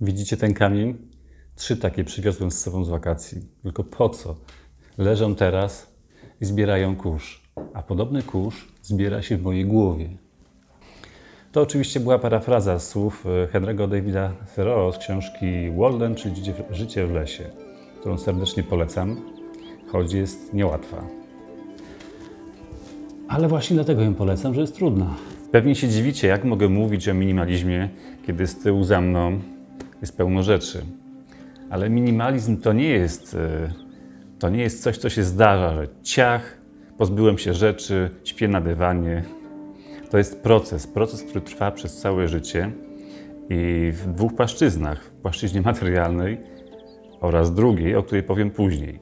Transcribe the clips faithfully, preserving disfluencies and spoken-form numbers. Widzicie ten kamień? Trzy takie przywiozłem z sobą z wakacji. Tylko po co? Leżą teraz i zbierają kurz. A podobny kurz zbiera się w mojej głowie. To oczywiście była parafraza słów Henry'ego Davida Thoreau z książki Walden, czyli Życie w lesie, którą serdecznie polecam, choć jest niełatwa. Ale właśnie dlatego ją polecam, że jest trudna. Pewnie się dziwicie, jak mogę mówić o minimalizmie, kiedy z tyłu za mną jest pełno rzeczy. Ale minimalizm to nie jest, to nie jest coś, co się zdarza, że ciach, pozbyłem się rzeczy, śpię na dywanie. To jest proces, proces, który trwa przez całe życie i w dwóch płaszczyznach, w płaszczyźnie materialnej oraz drugiej, o której powiem później.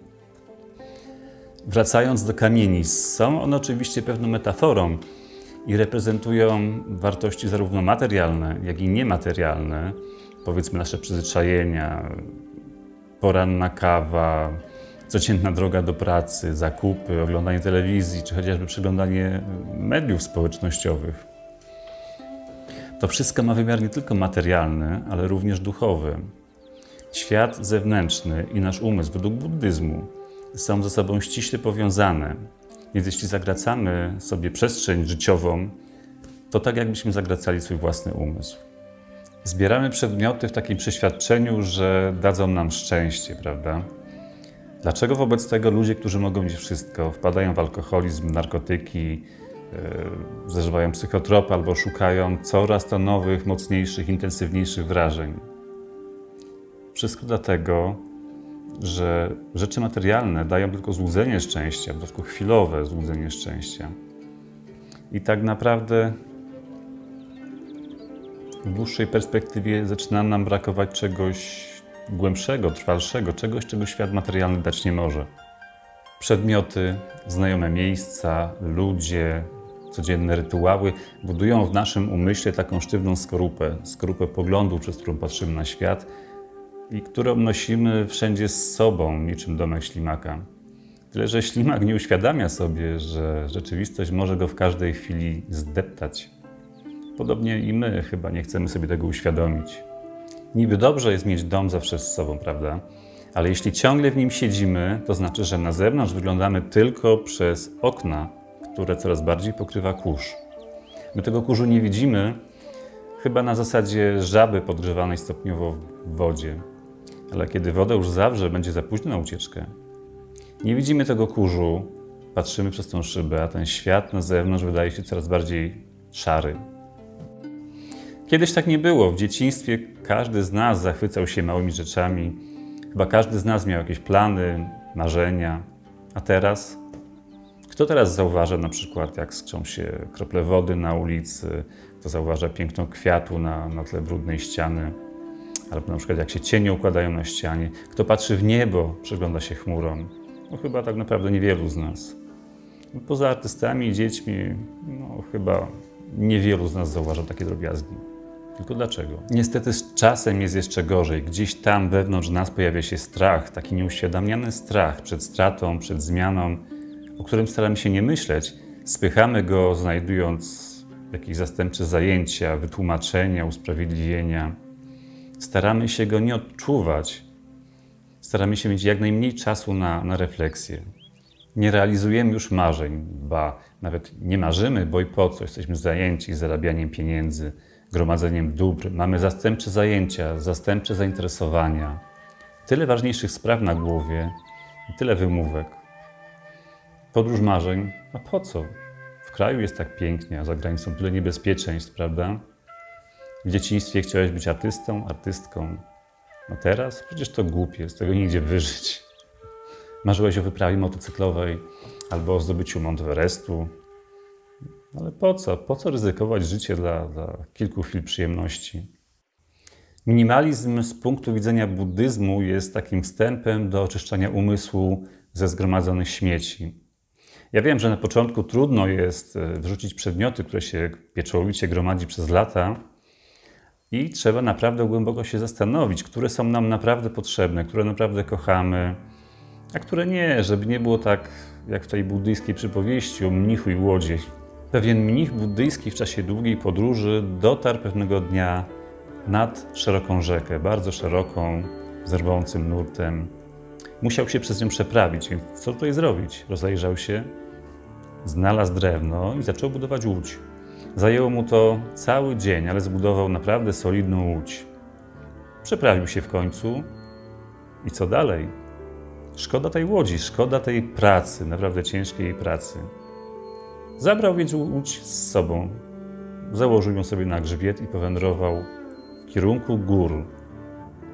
Wracając do kamieni, są one oczywiście pewną metaforą i reprezentują wartości zarówno materialne, jak i niematerialne. Powiedzmy nasze przyzwyczajenia, poranna kawa, codzienna droga do pracy, zakupy, oglądanie telewizji, czy chociażby przeglądanie mediów społecznościowych. To wszystko ma wymiar nie tylko materialny, ale również duchowy. Świat zewnętrzny i nasz umysł według buddyzmu są ze sobą ściśle powiązane. Więc jeśli zagracamy sobie przestrzeń życiową, to tak jakbyśmy zagracali swój własny umysł. Zbieramy przedmioty w takim przeświadczeniu, że dadzą nam szczęście, prawda? Dlaczego wobec tego ludzie, którzy mogą mieć wszystko, wpadają w alkoholizm, narkotyki, yy, zażywają psychotropy albo szukają coraz to nowych, mocniejszych, intensywniejszych wrażeń? Wszystko dlatego, że rzeczy materialne dają tylko złudzenie szczęścia, w dodatku chwilowe złudzenie szczęścia. I tak naprawdę w dłuższej perspektywie zaczyna nam brakować czegoś głębszego, trwalszego, czegoś, czego świat materialny dać nie może. Przedmioty, znajome miejsca, ludzie, codzienne rytuały budują w naszym umyśle taką sztywną skorupę, skorupę poglądów, przez którą patrzymy na świat i którą nosimy wszędzie z sobą, niczym domek ślimaka. Tyle, że ślimak nie uświadamia sobie, że rzeczywistość może go w każdej chwili zdeptać. Podobnie i my chyba nie chcemy sobie tego uświadomić. Niby dobrze jest mieć dom zawsze z sobą, prawda? Ale jeśli ciągle w nim siedzimy, to znaczy, że na zewnątrz wyglądamy tylko przez okna, które coraz bardziej pokrywa kurz. My tego kurzu nie widzimy, chyba na zasadzie żaby podgrzewanej stopniowo w wodzie. Ale kiedy woda już zawrze, będzie za późno na ucieczkę. Nie widzimy tego kurzu, patrzymy przez tą szybę, a ten świat na zewnątrz wydaje się coraz bardziej szary. Kiedyś tak nie było. W dzieciństwie każdy z nas zachwycał się małymi rzeczami. Chyba każdy z nas miał jakieś plany, marzenia. A teraz? Kto teraz zauważa na przykład, jak skrzą się krople wody na ulicy? Kto zauważa piękną kwiatu na, na tle brudnej ściany? Albo na przykład jak się cienie układają na ścianie? Kto patrzy w niebo, przygląda się chmurom? No chyba tak naprawdę niewielu z nas. Poza artystami i dziećmi, no chyba niewielu z nas zauważa takie drobiazgi. Tylko dlaczego? Niestety z czasem jest jeszcze gorzej. Gdzieś tam wewnątrz nas pojawia się strach, taki nieuświadamiany strach przed stratą, przed zmianą, o którym staramy się nie myśleć. Spychamy go, znajdując jakieś zastępcze zajęcia, wytłumaczenia, usprawiedliwienia. Staramy się go nie odczuwać. Staramy się mieć jak najmniej czasu na, na refleksję. Nie realizujemy już marzeń, ba, nawet nie marzymy, bo i po co? Jesteśmy zajęci zarabianiem pieniędzy, gromadzeniem dóbr, mamy zastępcze zajęcia, zastępcze zainteresowania. Tyle ważniejszych spraw na głowie i tyle wymówek. Podróż marzeń, a po co? W kraju jest tak pięknie, a za granicą tyle niebezpieczeństw, prawda? W dzieciństwie chciałeś być artystą, artystką. A teraz? Przecież to głupie, z tego nigdzie wyżyć. Marzyłeś o wyprawie motocyklowej albo o zdobyciu Mount Everestu. Ale po co? Po co ryzykować życie dla, dla kilku chwil przyjemności? Minimalizm z punktu widzenia buddyzmu jest takim wstępem do oczyszczania umysłu ze zgromadzonych śmieci. Ja wiem, że na początku trudno jest wrzucić przedmioty, które się pieczołowicie gromadzi przez lata i trzeba naprawdę głęboko się zastanowić, które są nam naprawdę potrzebne, które naprawdę kochamy, a które nie, żeby nie było tak jak w tej buddyjskiej przypowieści o mnichu i łodzie. Pewien mnich buddyjski w czasie długiej podróży dotarł pewnego dnia nad szeroką rzekę, bardzo szeroką, z rwącym nurtem. Musiał się przez nią przeprawić, więc co tutaj zrobić? Rozejrzał się, znalazł drewno i zaczął budować łódź. Zajęło mu to cały dzień, ale zbudował naprawdę solidną łódź. Przeprawił się w końcu i co dalej? Szkoda tej łodzi, szkoda tej pracy, naprawdę ciężkiej pracy. Zabrał więc łódź z sobą, założył ją sobie na grzbiet i powędrował w kierunku gór.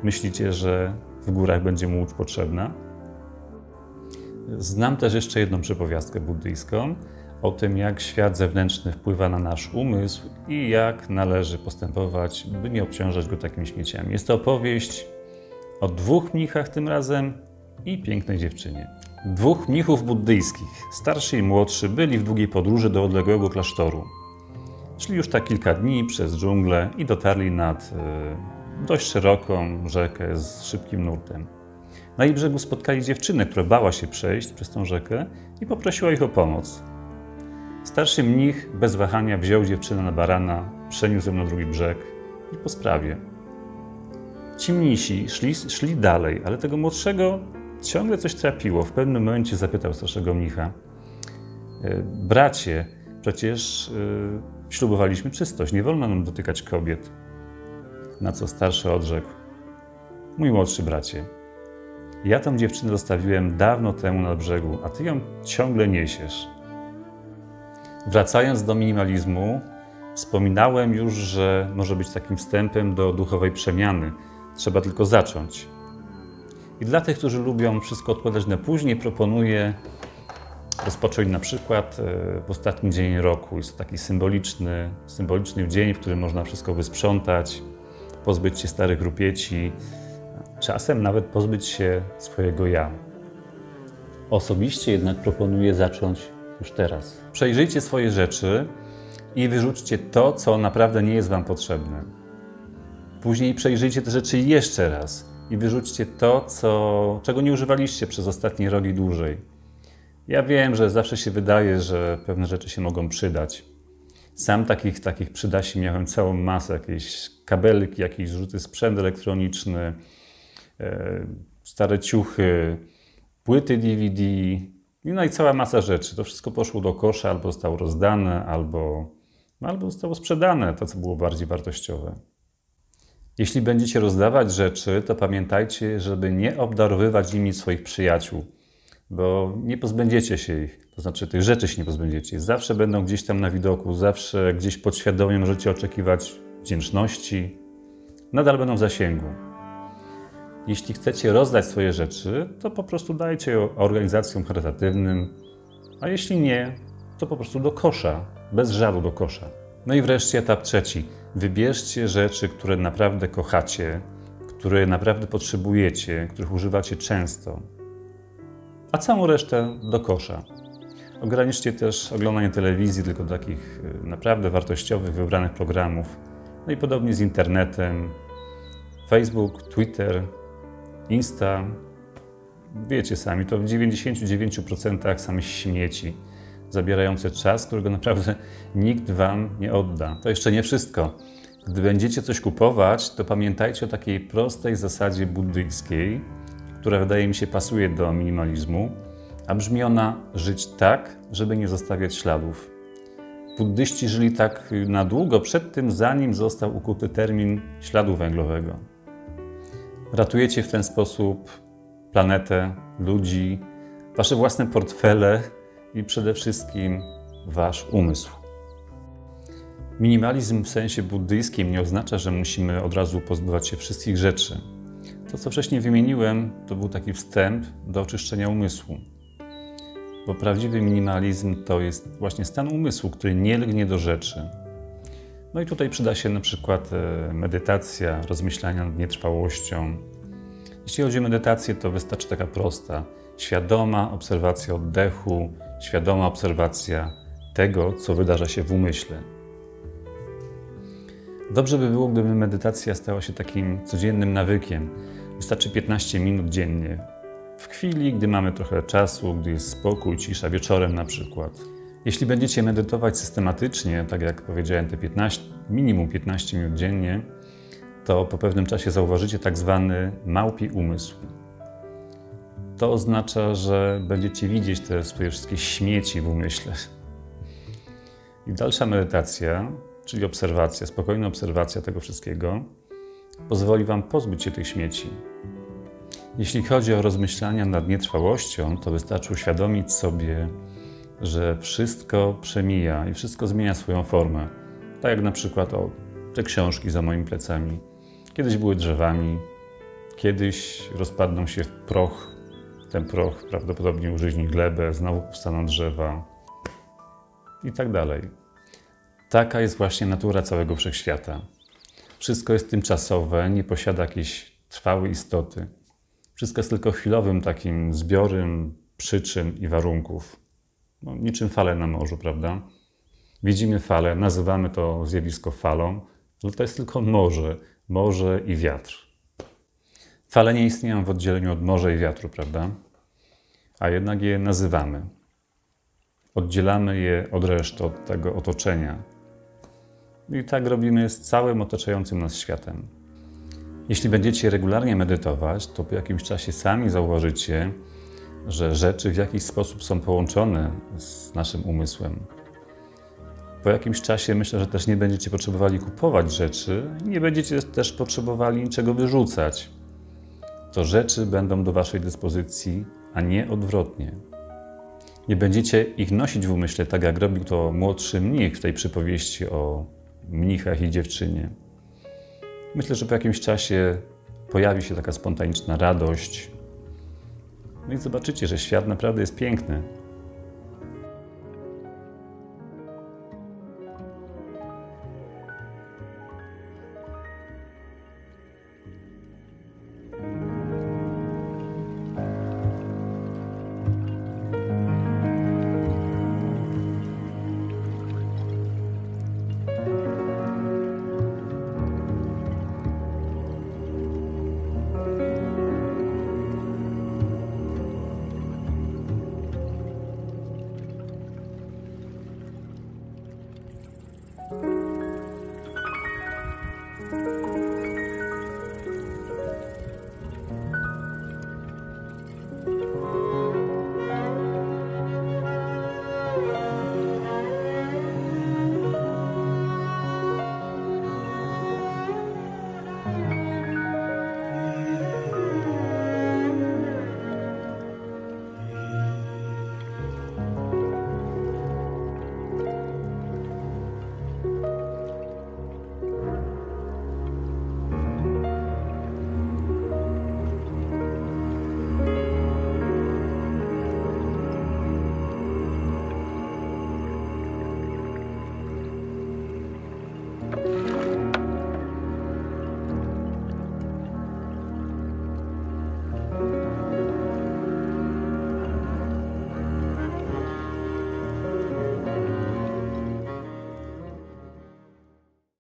Myślicie, że w górach będzie mu łódź potrzebna? Znam też jeszcze jedną przypowiastkę buddyjską o tym, jak świat zewnętrzny wpływa na nasz umysł i jak należy postępować, by nie obciążać go takimi śmieciami. Jest to opowieść o dwóch mnichach tym razem i pięknej dziewczynie. Dwóch mnichów buddyjskich, starszy i młodszy, byli w długiej podróży do odległego klasztoru. Szli już tak kilka dni przez dżunglę i dotarli nad y, dość szeroką rzekę z szybkim nurtem. Na jej brzegu spotkali dziewczynę, która bała się przejść przez tą rzekę i poprosiła ich o pomoc. Starszy mnich bez wahania wziął dziewczynę na barana, przeniósł ją na drugi brzeg i po sprawie. Ci mnisi szli, szli dalej, ale tego młodszego ciągle coś trapiło. W pewnym momencie zapytał starszego mnicha: bracie, przecież yy, ślubowaliśmy czystość, nie wolno nam dotykać kobiet. Na co starszy odrzekł: mój młodszy bracie, ja tą dziewczynę zostawiłem dawno temu na brzegu, a ty ją ciągle niesiesz. Wracając do minimalizmu, wspominałem już, że może być takim wstępem do duchowej przemiany. Trzeba tylko zacząć. I dla tych, którzy lubią wszystko odkładać na później, proponuję rozpocząć na przykład w ostatni dzień roku. Jest to taki symboliczny, symboliczny dzień, w którym można wszystko wysprzątać, pozbyć się starych rupieci, czasem nawet pozbyć się swojego ja. Osobiście jednak proponuję zacząć już teraz. Przejrzyjcie swoje rzeczy i wyrzućcie to, co naprawdę nie jest wam potrzebne. Później przejrzyjcie te rzeczy jeszcze raz i wyrzućcie to, co, czego nie używaliście przez ostatni rok i dłużej. Ja wiem, że zawsze się wydaje, że pewne rzeczy się mogą przydać. Sam takich, takich przydasi miałem całą masę, jakieś kabelki, jakiś zrzuty sprzęt elektroniczny, stare ciuchy, płyty D V D, no i cała masa rzeczy. To wszystko poszło do kosza, albo zostało rozdane, albo, albo zostało sprzedane, to co było bardziej wartościowe. Jeśli będziecie rozdawać rzeczy, to pamiętajcie, żeby nie obdarowywać nimi swoich przyjaciół, bo nie pozbędziecie się ich, to znaczy tych rzeczy się nie pozbędziecie. Zawsze będą gdzieś tam na widoku, zawsze gdzieś podświadomie możecie oczekiwać wdzięczności, nadal będą w zasięgu. Jeśli chcecie rozdać swoje rzeczy, to po prostu dajcie je organizacjom charytatywnym, a jeśli nie, to po prostu do kosza, bez żalu do kosza. No i wreszcie etap trzeci. Wybierzcie rzeczy, które naprawdę kochacie, które naprawdę potrzebujecie, których używacie często, a całą resztę do kosza. Ograniczcie też oglądanie telewizji tylko do takich naprawdę wartościowych, wybranych programów. No i podobnie z internetem, Facebook, Twitter, Insta. Wiecie sami, to w dziewięćdziesięciu dziewięciu procentach same śmieci zabierające czas, którego naprawdę nikt wam nie odda. To jeszcze nie wszystko. Gdy będziecie coś kupować, to pamiętajcie o takiej prostej zasadzie buddyjskiej, która wydaje mi się pasuje do minimalizmu, a brzmi ona: żyć tak, żeby nie zostawiać śladów. Buddyści żyli tak na długo przed tym, zanim został ukuty termin śladu węglowego. Ratujecie w ten sposób planetę, ludzi, wasze własne portfele i przede wszystkim wasz umysł. Minimalizm w sensie buddyjskim nie oznacza, że musimy od razu pozbywać się wszystkich rzeczy. To, co wcześniej wymieniłem, to był taki wstęp do oczyszczenia umysłu. Bo prawdziwy minimalizm to jest właśnie stan umysłu, który nie lgnie do rzeczy. No i tutaj przyda się na przykład medytacja, rozmyślania nad nietrwałością. Jeśli chodzi o medytację, to wystarczy taka prosta, świadoma obserwacja oddechu, świadoma obserwacja tego, co wydarza się w umyśle. Dobrze by było, gdyby medytacja stała się takim codziennym nawykiem. Wystarczy piętnaście minut dziennie. W chwili, gdy mamy trochę czasu, gdy jest spokój, cisza, wieczorem na przykład. Jeśli będziecie medytować systematycznie, tak jak powiedziałem, te piętnaście, minimum piętnaście minut dziennie, to po pewnym czasie zauważycie tak zwany małpi umysł. To oznacza, że będziecie widzieć te swoje wszystkie śmieci w umyśle. I dalsza medytacja, czyli obserwacja, spokojna obserwacja tego wszystkiego, pozwoli wam pozbyć się tych śmieci. Jeśli chodzi o rozmyślania nad nietrwałością, to wystarczy uświadomić sobie, że wszystko przemija i wszystko zmienia swoją formę. Tak jak na przykład o, te książki za moimi plecami. Kiedyś były drzewami, kiedyś rozpadną się w proch. Ten proch prawdopodobnie użyźni glebę, znowu powstaną drzewa i tak dalej. Taka jest właśnie natura całego wszechświata. Wszystko jest tymczasowe, nie posiada jakiejś trwałej istoty. Wszystko jest tylko chwilowym takim zbiorem przyczyn i warunków. No, niczym fale na morzu, prawda? Widzimy falę, nazywamy to zjawisko falą, ale to jest tylko morze, morze i wiatr. Fale nie istnieją w oddzieleniu od morza i wiatru, prawda? A jednak je nazywamy. Oddzielamy je od reszty, od tego otoczenia. I tak robimy z całym otaczającym nas światem. Jeśli będziecie regularnie medytować, to po jakimś czasie sami zauważycie, że rzeczy w jakiś sposób są połączone z naszym umysłem. Po jakimś czasie myślę, że też nie będziecie potrzebowali kupować rzeczy, nie będziecie też potrzebowali niczego wyrzucać. To rzeczy będą do waszej dyspozycji, a nie odwrotnie. Nie będziecie ich nosić w umyśle, tak jak robił to młodszy mnich w tej przypowieści o mnichach i dziewczynie. Myślę, że po jakimś czasie pojawi się taka spontaniczna radość. No i zobaczycie, że świat naprawdę jest piękny.